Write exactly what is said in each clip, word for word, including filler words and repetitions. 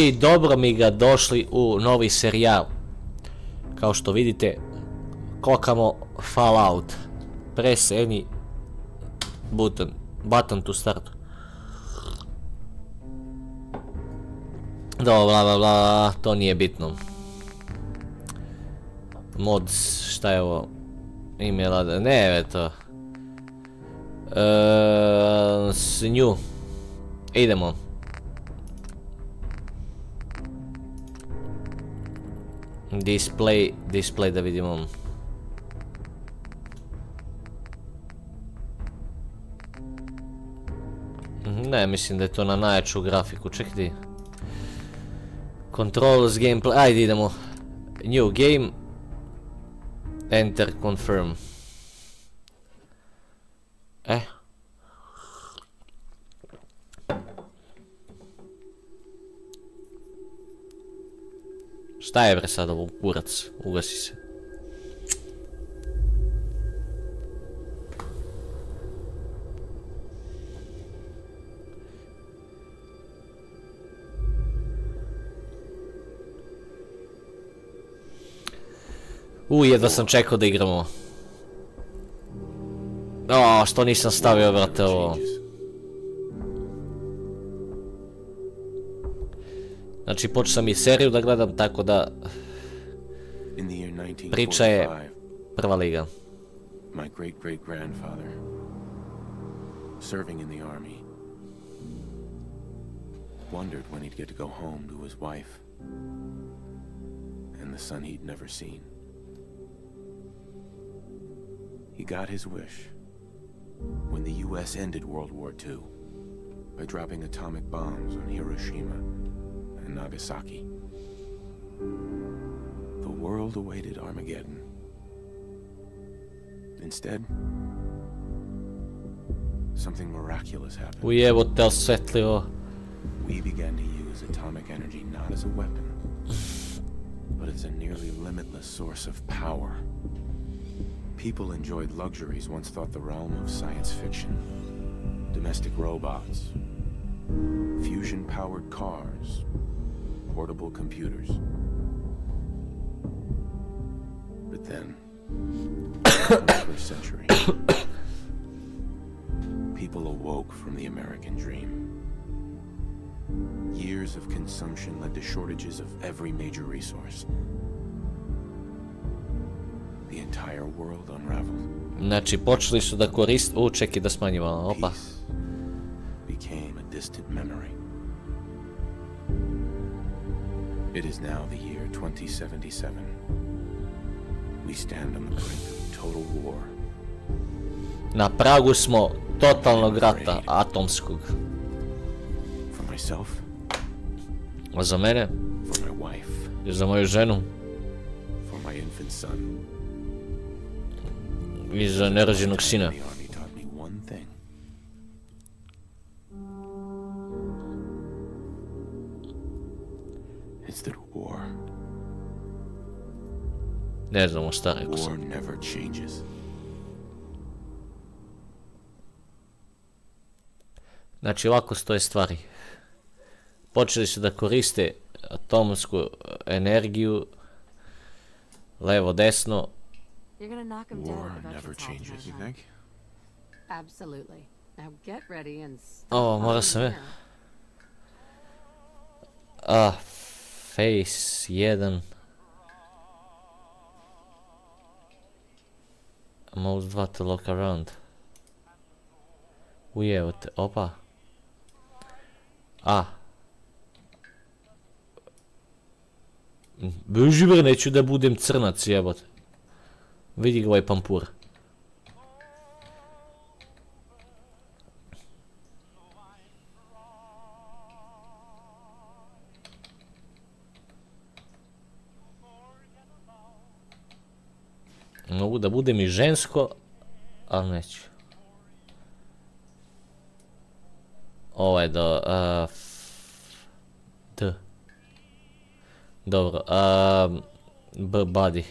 I dobro mi ga došli u novi serijal. Kao što vidite, kokamo Fallout. Press any button. Button to start. Do, bla, bla, bla, to nije bitno. Mods, šta je ovo? Imela da, ne, eto. S nju. Idemo. Display, display da vidimo. Ne, mislim da je to na najjaču grafiku, ček di. Controls, gameplay, ajde idemo. New game. Enter, confirm. Eh. Šta je bre sad ovo, kurac, ugasi se. U, jedva sam čekao da igramo. O, što nisam stavio, brate, ovo. Znači, počeo sam i seriju da gledam, tako da... Priča je prva liga. My great-great-grandfather, serving in the army, wondered when he'd get to go home to his wife and the son he'd never seen. He got his wish when the U S ended World War Two by dropping atomic bombs on Hiroshima and Nagasaki. The world awaited Armageddon. Instead, something miraculous happened. We began to use atomic energy not as a weapon, but as a nearly limitless source of power. People enjoyed luxuries once thought the realm of science fiction. Domestic robots, fusion-powered cars, portable computers. But then, in the twenty-first century, people awoke from the American dream. Years of consumption led to shortages of every major resource. The entire world unraveled. Znači, počeli su da korist... U, čekaj da smanjivamo, opa. Became a distant memory. It is now the year twenty seventy-seven. We stand on the brink of total war. Na pragu smo totalnog rata, atomskog. For myself. A za mene? For my wife. I za moju ženu. For my infant son. I za nerođenog sina. Ne znamo šta rekao sam. Znači, ovako stoje stvari. Počeli su da koriste atomsku energiju. Levo, desno. You're gonna knock him down. War never changes, you think? Absolutely. Now get ready and. Oh, mora sam je. Ah, face jedan. Mouse dva to look around. Ujevo te, opa. Ah. Bože, neću da budem crnac, jebote. Vidi ga ovaj pampur. Mogu da budem i žensko, ali neću. Ovo je do... D. Dobro. B body.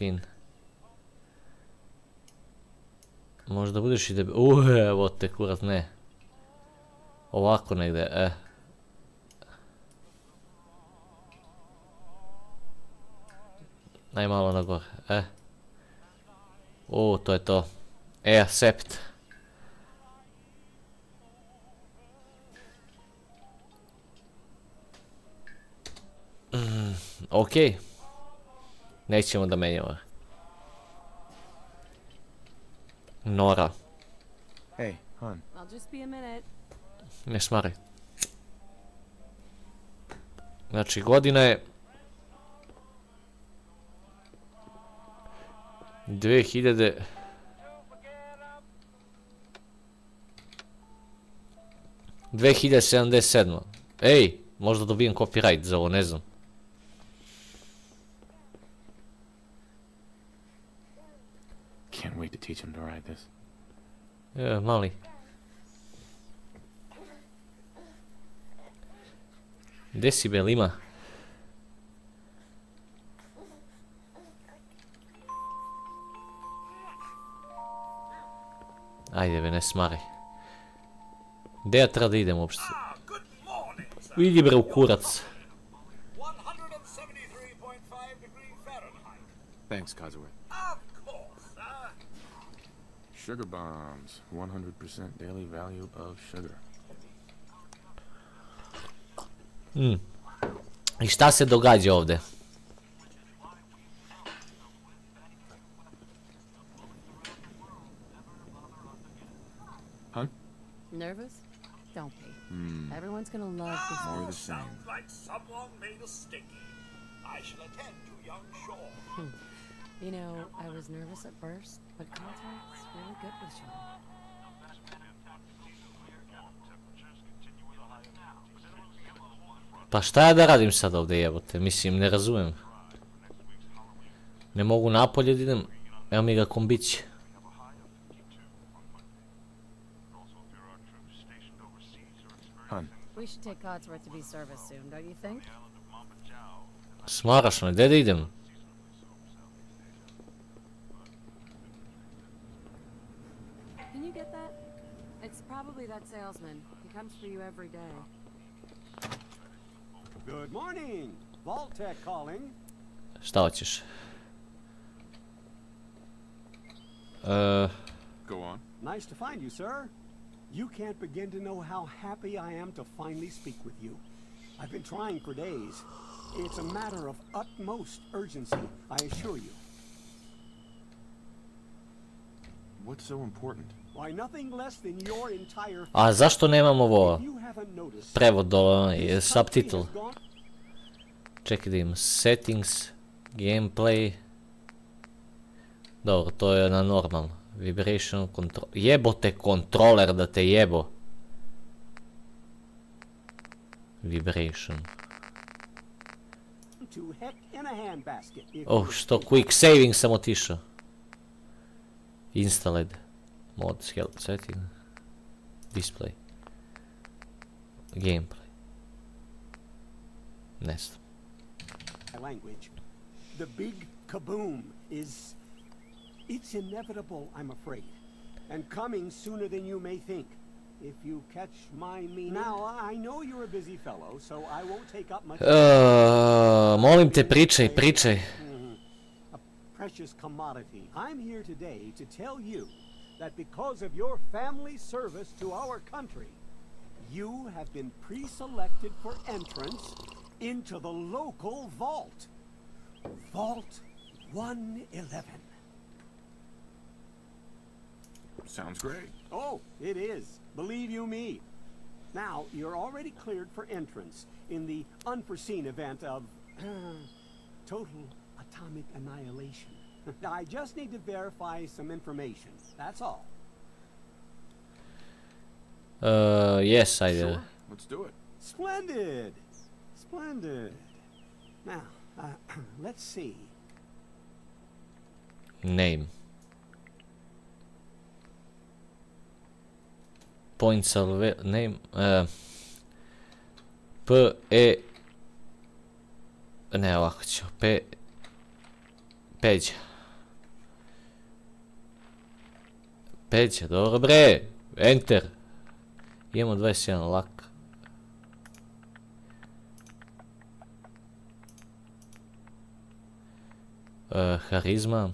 fifteen. Možda budeš i debil. Uuuu, evo te kurat, ne. Ovako negde, eh. Najmalo na gore, eh. Uuu, to je to. E, accept. Okej. Nećemo da menjamo. Nora. Hey, hon. I'll just be a minute. Ne šmari. Znači, godina je dve hiljade... dve hiljade sedamdeset sedme. Ej, možda dobijem copyright za ovo, ne znam. Can't wait to teach him to ride this. Yeah, mali. Gde si Belima? Ajde be, ne smari. Gde ja treba da idem uopšte? Idi bre u kurac. Thanks, Codsworth. Sugar bombs, one hundred percent daily value of sugar. I šta se događa ovde? Huh? Nervous? Don't be. Everyone's gonna love this. More the same. Sounds like someone made a sticky. I shall attend to young Shaw. You know, I was nervous at first, but Codsworth's really good with Shaw. Pa šta ja da radim sad ovdje, jebote, mislim, ne razumijem. Ne mogu napolje da idem, evo mi ga kombić. Smarašno je, gdje da idem? Good morning. Vault Tech calling. Šta hoćeš? Uh Go on. Nice to find you, sir. You can't begin to know how happy I am to finally speak with you. I've been trying for days. It's a matter of utmost urgency, I assure you. What's so important? Why nothing less than your entire. A zašto nemam ovo? Prevod do subtitle. Čekaj da im settings, gameplay. Dobro, to je na normalno. Vibration control. Jebo te kontroler da te jebo. Vibration. Oh, što quick saving sam otišao. Installed. Mods, help setting, display, gameplay. Next. Language. The big kaboom is. It's inevitable, I'm afraid, and coming sooner than you may think. If you catch my meaning. Now I know you're a busy fellow, so I won't take up much. Uh, molim te, pričaj, pričaj. A precious commodity. I'm here today to tell you that because of your family service to our country, you have been pre-selected for entrance into the local vault. Vault one eleven. Sounds great. Oh, it is. Believe you me. Now, you're already cleared for entrance in the unforeseen event of total atomic annihilation. I just need to verify some information. That's all. Uh, yes, I do. Let's do it. Splendid, splendid. Now, uh, let's see. Name. Point salve name. Uh, P E. Ne, ovako ću. P. Peđa. peće, dobro bre, enter. Imamo dvadeset jedan lak. E, harizma.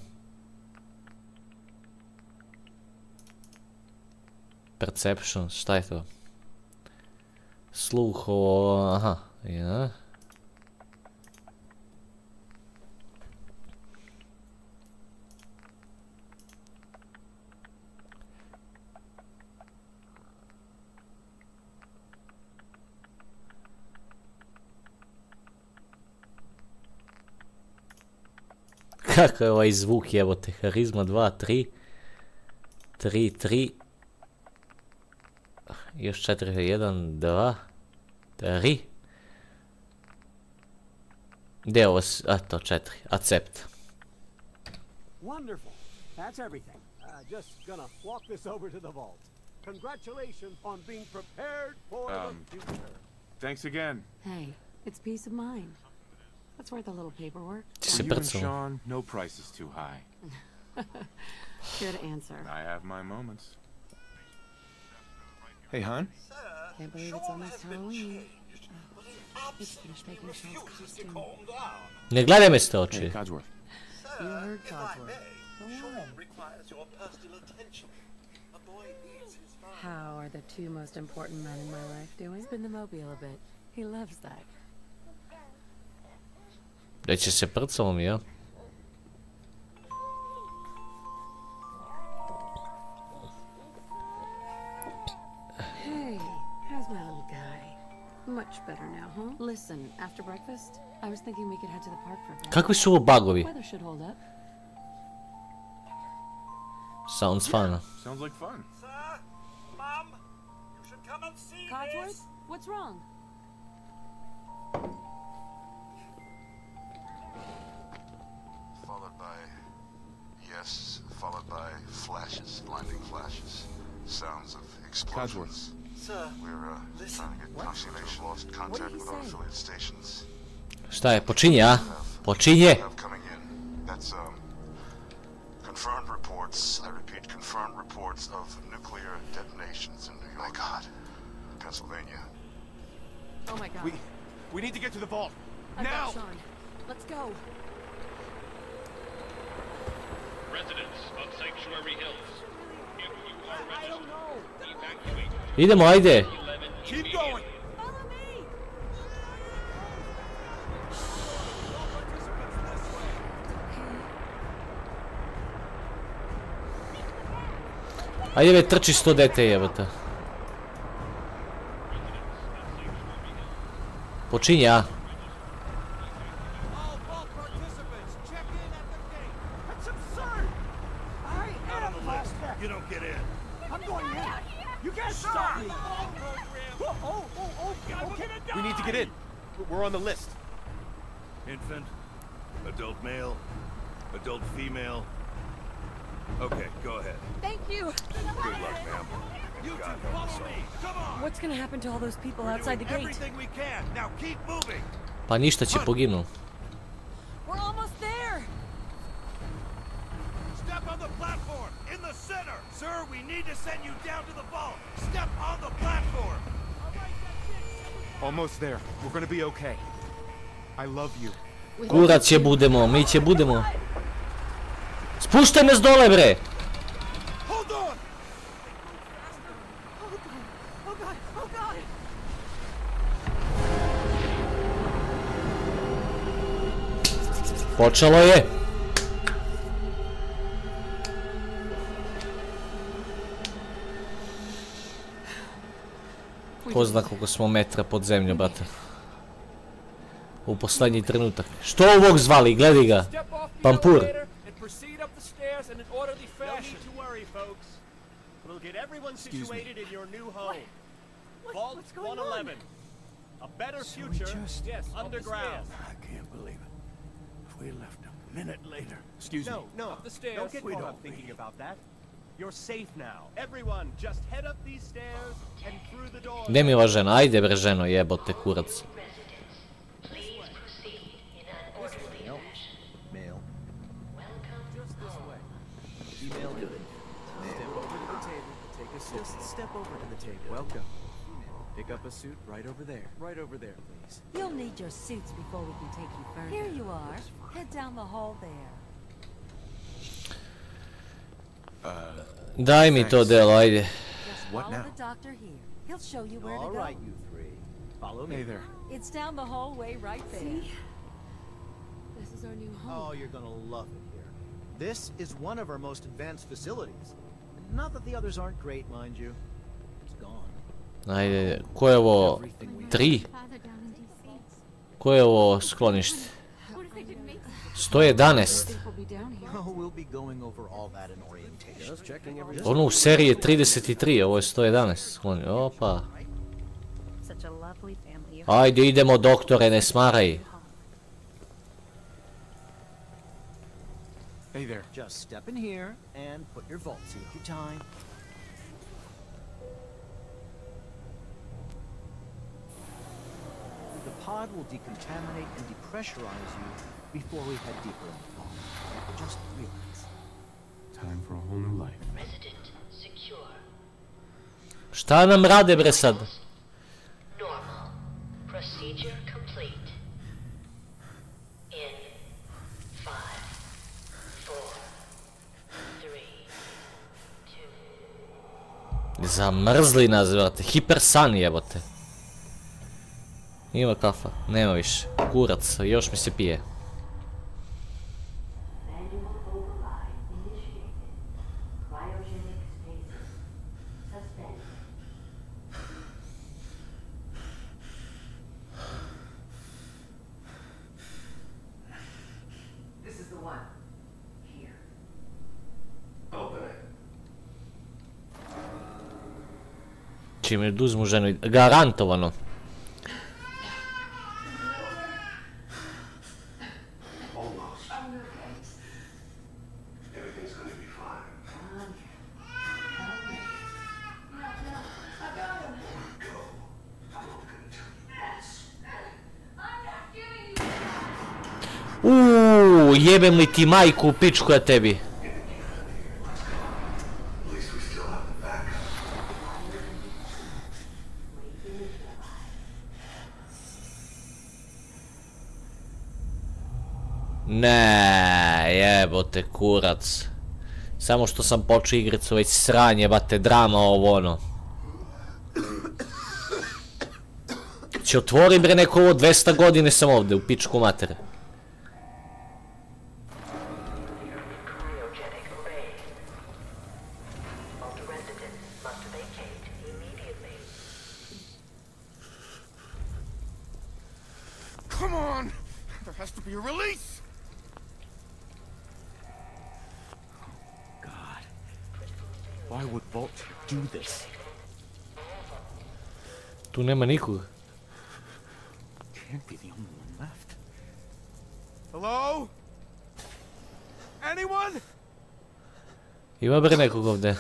Perception, šta je to? Sluh, ovo, aha, ja. Kako je ovaj zvuk, jebote, harizma dva, tri, tri, tri, još četiri, jedan, dva, tri, gdje je ovo, a to četiri, accept. Wonderful, that's everything. Just gonna walk this over to the vault. Congratulations on being prepared for the future. Thanks again. Hey, it's peace of mind. That's worth a little paperwork. You and Sean, no price is too high. Good answer. I have my moments. Hey, hon. Can't believe it's almost Halloween. He's finished making Sean's costume. Ne gledaj me sto oči. Hey, Codsworth. You heard Codsworth. Sean requires your personal attention. A boy needs his father. How are the two most important men in my life doing? Spin the mobile a bit. He loves that. Da će se prcom, ja. Hey, how's my little guy? Much better now, huh? Listen, after breakfast, I was thinking we could head to the park for a bit. Kakvi su ovo bagovi? Sounds fun. Sounds like fun. Sir, mom, you should come and see Codsworth, what's wrong? Followed by, yes, followed by flashes, blinding flashes, sounds of explosions. Sir, we're uh, trying to get consolation, lost contact with our affiliate stations. Šta je, počinje, a? Počinje! That's um, confirmed reports, I repeat, confirmed reports of nuclear detonations in New York. My God. Pennsylvania. Oh my God. We, we need to get to the vault. Now! Let's go. Idemo, ajde. Ajde me trči sto dete, jebota. Počinje, a? Pa ništa, će poginu. Kurat će budemo, mi će budemo. Spuštaj me s dole, bre! Počelo je. Ko zna koliko smo metra pod zemlju, brate. U poslednji trenutak. Što ovog zvali? Gledaj ga. Pampur. Vault one eleven. A better future, yes, underground. I can't believe it. We left a minute later. Excuse me. No, no, up the stairs. Don't get caught up thinking about that. You're safe now. Everyone, just head up these stairs and through the door. Nemila žena, ajde bre ženo, jebote kurac. Mail. Welcome to this way. Email good. Step over the Just step over to the table. Welcome. Pick up a suit right over there. Right over there, please. You'll need your suits before we can take you further. Here you are. Head down the hall there. Uh, Daj mi to delo, ajde. What now? The doctor here. He'll show you where to go. All right, you three. Follow me. Hey there. It's down the hallway right there. See? This is our new home. Oh, you're gonna love it here. This is one of our most advanced facilities. Not that the others aren't great, mind you. It's gone. Ajde, ko je ovo tri? Ko je ovo sklonište? sto jedanaest. Ono u seriji je trideset tri, ovo je sto jedanaest sklonište. Opa. Ajde, idemo doktore, ne smaraj. Hey there. Just step in here and put your vault suit. Your time. The pod will decontaminate and depressurize you before we head deeper into the vault. Just relax. Time for a whole new life. Resident secure. Šta nam rade bre sad? Normal. Procedure complete. Zamrzli nas, brate, hipersan jebote. Ima kafa, nema više, kurac, još mi se pije. Čim oduzmu ženu, garantovano. Uuu, jebem li ti majku, pičku ja tebi. Ne, jebote kurac. Samo što sam počeo igricu, već sranje, bate, drama ovo ono. Če otvorim bre neko ovo, dvesta godine sam ovde, u pičku matere. Tu nema nikog. Ima bre nekog ovde.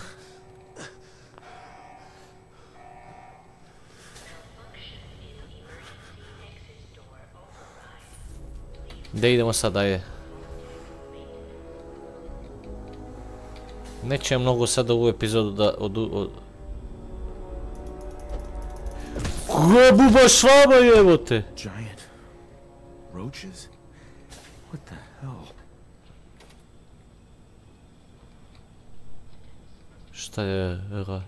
Gde idemo sad, ajde. Neće mnogo sada ovu epizodu da od... Gdje buba švaba jebote? Giant roaches? What the hell? Šta je ra?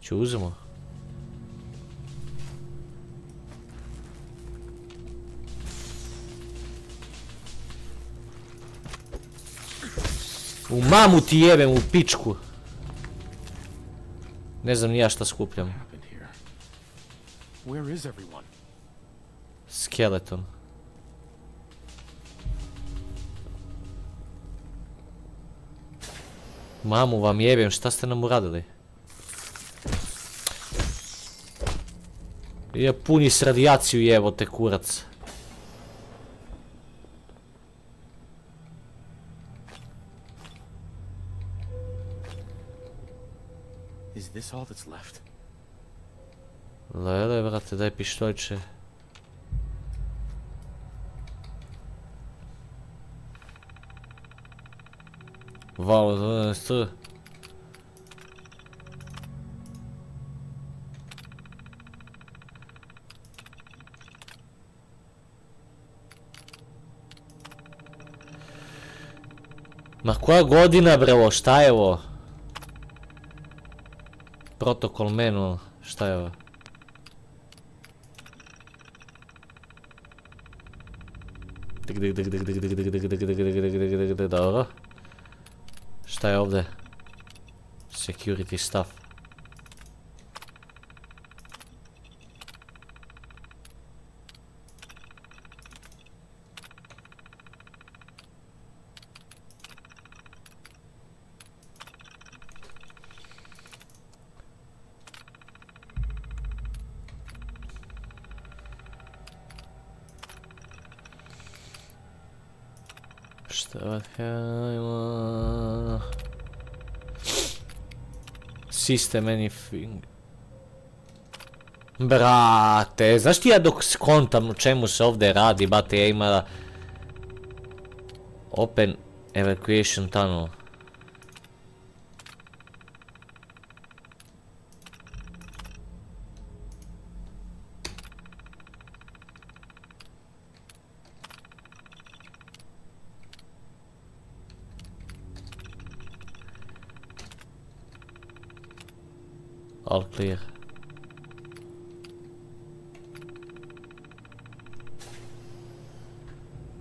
Če uzemo? U mamu ti jebem, u pičku. Ne znam ni ja šta skupljam. Where is everyone? Skeleton. Mamu vam jebem, šta ste nam uradili? Ja puni s radijaciju jebote kurac. Is this all that's left? Lele, brate, daj pištoljče. Vault sto jedanaest. Ma koja godina brelo, šta je ovo? Protokol menu, šta je ovo? Dobro. Šta je ovdje? Security stuff. System anything. Brate, znaš ti ja dok skontam u čemu se ovdje radi, bate, ja imala Open Evacuation Tunnel. All clear.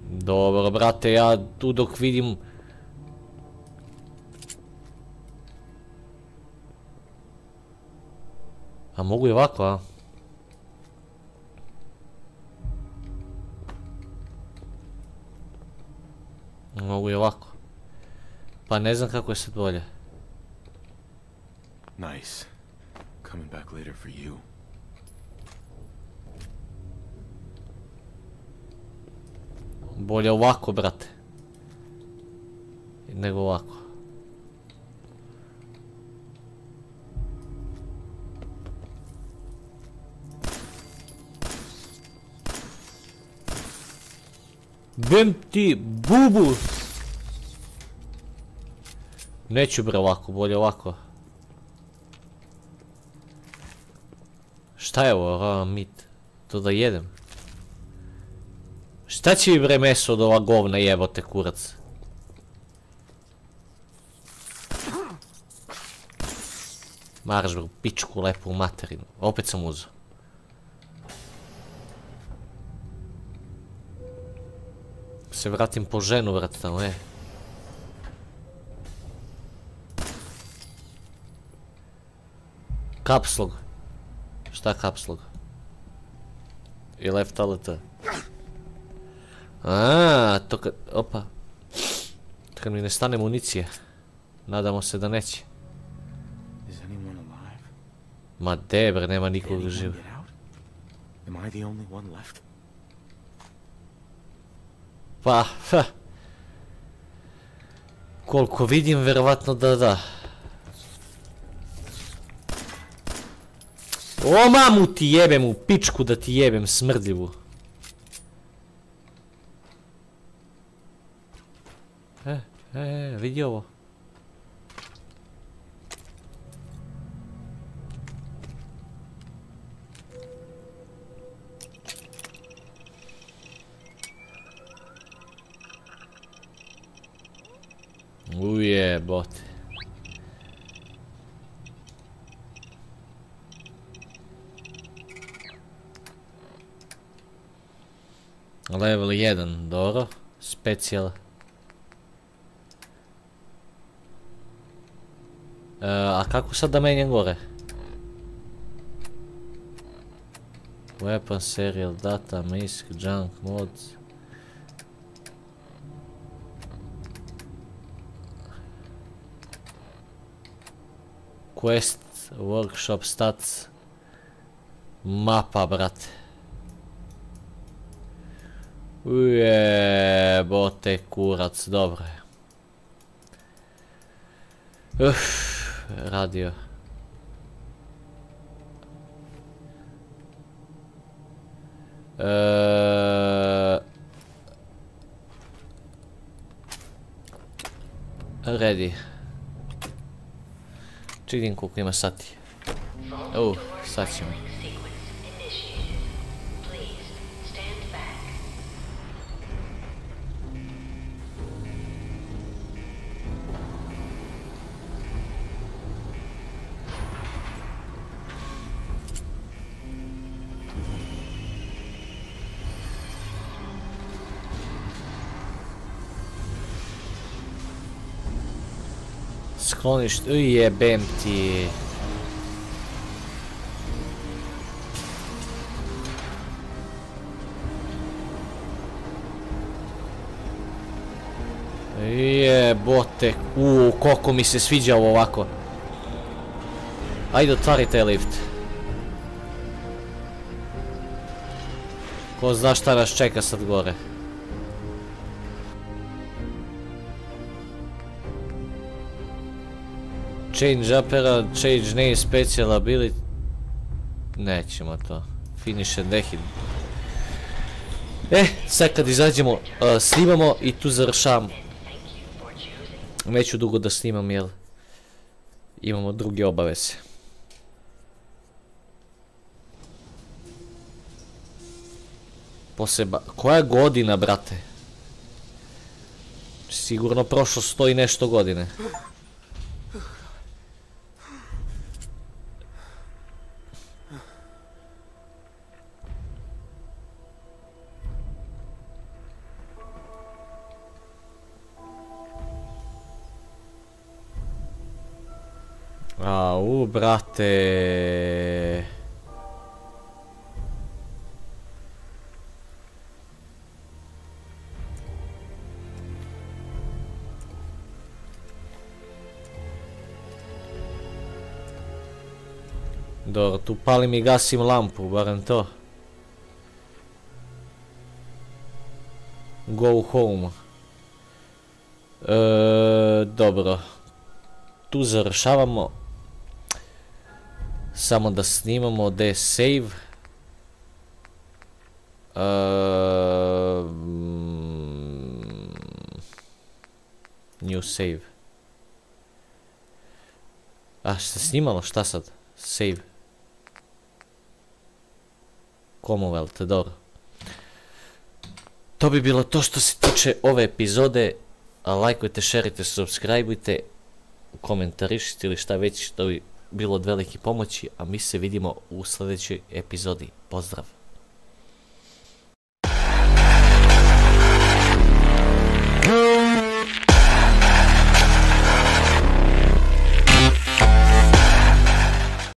Dobro, brate, ja tu dok vidim... A mogu i ovako, a? Mogu i ovako. Pa ne znam kako je sad bolje. Nice. Coming back later for you. Bolje ovako, brate, nego ovako. Bim ti bubu. Neću bre ovako, bolje ovako. Šta je ovo, mit? To da jedem? Šta će mi bre meso od ova govna, jebote kurac? Marš bro, pičku lepu materinu. Opet sam uzeo. Se vratim po ženu, vrat tamo, e. Kapslog. Šta kapslog? I left alert. Aaaa, to kad... Opa. To kad mi ne stane municije. Nadamo se da neće. Ma de bre, nema nikog živ. Pa, ha. Koliko vidim, verovatno da da. O mamu ti jebem, u pičku da ti jebem, smrdljivu. E, e, vidi ovo. Ujebote. Level jedan, dobro, specijal. A kako sad da menjam gore? Weapon, serial, data, misk, junk, mods. Quest, workshop, stats. Mapa, brate. Ujebote kurac, dobro je. Uff, radio. Ready. Čidim koliko ima sati. Uff, sad ćemo. Skloniš, ujebem ti. Jebote, uuu, koliko mi se sviđa ovo ovako. Ajde, otvori taj lift. Ko zna šta nas čeka sad gore. Change upera, change name, special ability. Nećemo to. Finish and exit. Eh, sad kad izađemo, uh, snimamo i tu završavamo. Neću dugo da snimam jer imamo druge obaveze. Poseba, koja godina, brate? Sigurno prošlo sto i nešto godine. Au, brate. Dobro, tu palim i gasim lampu, barem to. Go home. E, dobro. Tu završavamo. Samo da snimamo gdje je save. Uh, new save. A šta snimalo? Šta sad? Save. Commonwealth, dobro. To bi bilo to što se tiče ove epizode. Lajkujte, šerite, subscribeujte, komentarišite ili šta već što bi bilo od velike pomoći, a mi se vidimo u sljedećoj epizodi. Pozdrav!